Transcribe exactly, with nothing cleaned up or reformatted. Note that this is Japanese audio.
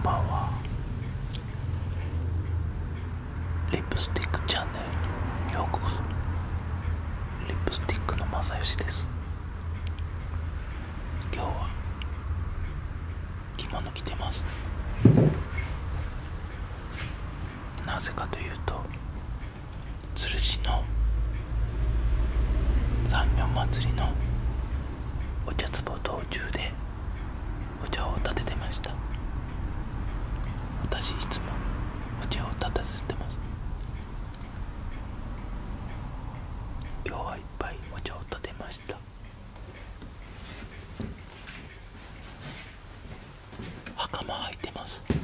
ばんは。リップスティックチャンネルにようこそ。リップスティックの正義です。今日は着物着てます。なぜかというと、都留市の産業祭りのお茶壺道中でお茶を立ててました。私いつもお茶を立ててます。今日はいっぱいお茶を立てました。袴履いてます。